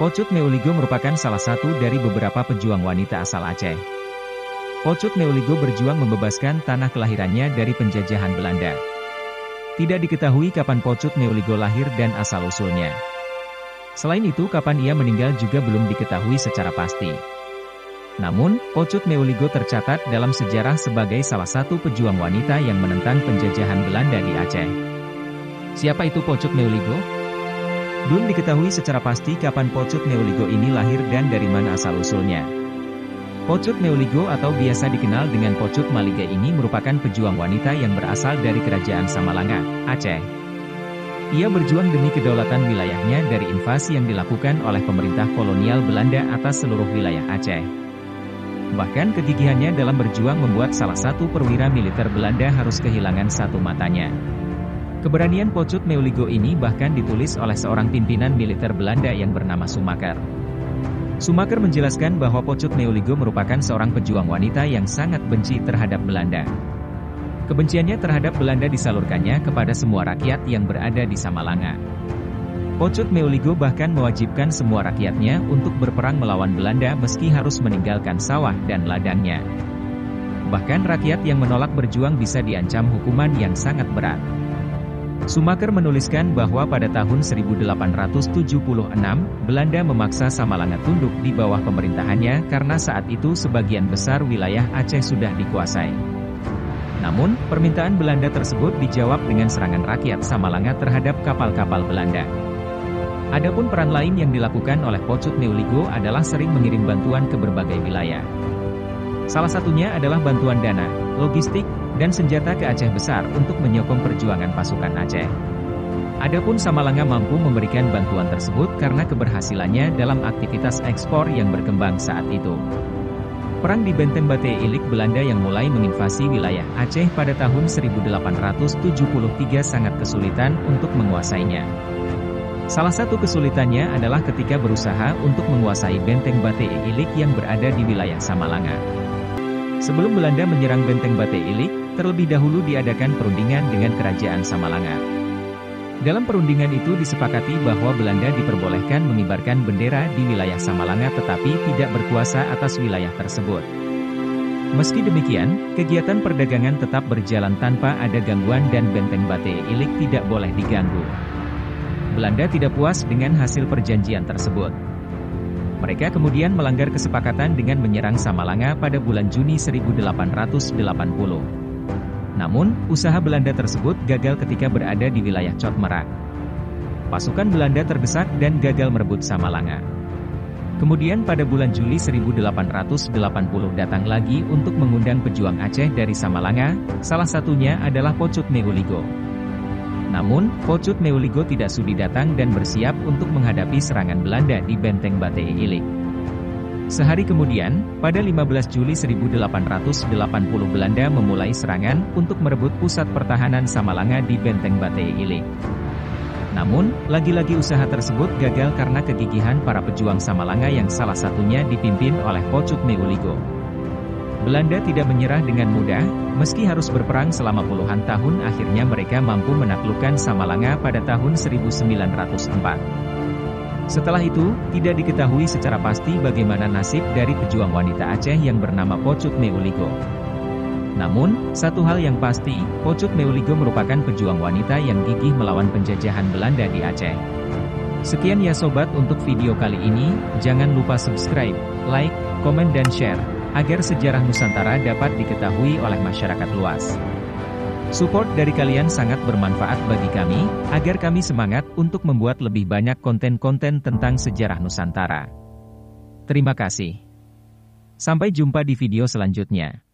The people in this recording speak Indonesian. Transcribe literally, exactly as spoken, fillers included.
Pocut Meuligoe merupakan salah satu dari beberapa pejuang wanita asal Aceh. Pocut Meuligoe berjuang membebaskan tanah kelahirannya dari penjajahan Belanda. Tidak diketahui kapan Pocut Meuligoe lahir dan asal-usulnya. Selain itu, kapan ia meninggal juga belum diketahui secara pasti. Namun, Pocut Meuligoe tercatat dalam sejarah sebagai salah satu pejuang wanita yang menentang penjajahan Belanda di Aceh. Siapa itu Pocut Meuligoe? Belum diketahui secara pasti kapan Pocut Meuligoe ini lahir dan dari mana asal-usulnya. Pocut Meuligoe atau biasa dikenal dengan Pocut Maligai ini merupakan pejuang wanita yang berasal dari Kerajaan Samalanga, Aceh. Ia berjuang demi kedaulatan wilayahnya dari invasi yang dilakukan oleh pemerintah kolonial Belanda atas seluruh wilayah Aceh. Bahkan kegigihannya dalam berjuang membuat salah satu perwira militer Belanda harus kehilangan satu matanya. Keberanian Pocut Meuligoe ini bahkan ditulis oleh seorang pimpinan militer Belanda yang bernama Schumacher. Schumacher menjelaskan bahwa Pocut Meuligoe merupakan seorang pejuang wanita yang sangat benci terhadap Belanda. Kebenciannya terhadap Belanda disalurkannya kepada semua rakyat yang berada di Samalanga. Pocut Meuligoe bahkan mewajibkan semua rakyatnya untuk berperang melawan Belanda meski harus meninggalkan sawah dan ladangnya. Bahkan rakyat yang menolak berjuang bisa diancam hukuman yang sangat berat. Schumacher menuliskan bahwa pada tahun seribu delapan ratus tujuh puluh enam, Belanda memaksa Samalanga tunduk di bawah pemerintahannya karena saat itu sebagian besar wilayah Aceh sudah dikuasai. Namun, permintaan Belanda tersebut dijawab dengan serangan rakyat Samalanga terhadap kapal-kapal Belanda. Adapun peran lain yang dilakukan oleh Pocut Meuligoe adalah sering mengirim bantuan ke berbagai wilayah. Salah satunya adalah bantuan dana, logistik, dan senjata ke Aceh Besar untuk menyokong perjuangan pasukan Aceh. Adapun Samalanga mampu memberikan bantuan tersebut karena keberhasilannya dalam aktivitas ekspor yang berkembang saat itu. Perang di Benteng Batee Iliek Belanda yang mulai menginvasi wilayah Aceh pada tahun seribu delapan ratus tujuh puluh tiga sangat kesulitan untuk menguasainya. Salah satu kesulitannya adalah ketika berusaha untuk menguasai Benteng Batee Iliek yang berada di wilayah Samalanga. Sebelum Belanda menyerang Benteng Batee Iliek, terlebih dahulu diadakan perundingan dengan Kerajaan Samalanga. Dalam perundingan itu disepakati bahwa Belanda diperbolehkan mengibarkan bendera di wilayah Samalanga tetapi tidak berkuasa atas wilayah tersebut. Meski demikian, kegiatan perdagangan tetap berjalan tanpa ada gangguan dan Benteng Batee Iliek tidak boleh diganggu. Belanda tidak puas dengan hasil perjanjian tersebut. Mereka kemudian melanggar kesepakatan dengan menyerang Samalanga pada bulan Juni seribu delapan ratus delapan puluh. Namun, usaha Belanda tersebut gagal ketika berada di wilayah Cot Merak. Pasukan Belanda terdesak dan gagal merebut Samalanga. Kemudian pada bulan Juli seribu delapan ratus delapan puluh datang lagi untuk mengundang pejuang Aceh dari Samalanga, salah satunya adalah Pocut Meuligoe. Namun, Pocut Meuligoe tidak sudi datang dan bersiap untuk menghadapi serangan Belanda di Benteng Batee Iliek. Sehari kemudian, pada lima belas Juli seribu delapan ratus delapan puluh Belanda memulai serangan untuk merebut pusat pertahanan Samalanga di Benteng Batee Iliek. Namun, lagi-lagi usaha tersebut gagal karena kegigihan para pejuang Samalanga yang salah satunya dipimpin oleh Pocut Meuligoe. Belanda tidak menyerah dengan mudah, meski harus berperang selama puluhan tahun akhirnya mereka mampu menaklukkan Samalanga pada tahun seribu sembilan ratus empat. Setelah itu, tidak diketahui secara pasti bagaimana nasib dari pejuang wanita Aceh yang bernama Pocut Meuligoe. Namun, satu hal yang pasti, Pocut Meuligoe merupakan pejuang wanita yang gigih melawan penjajahan Belanda di Aceh. Sekian ya sobat untuk video kali ini, jangan lupa subscribe, like, komen dan share, agar sejarah Nusantara dapat diketahui oleh masyarakat luas. Support dari kalian sangat bermanfaat bagi kami, agar kami semangat untuk membuat lebih banyak konten-konten tentang sejarah Nusantara. Terima kasih. Sampai jumpa di video selanjutnya.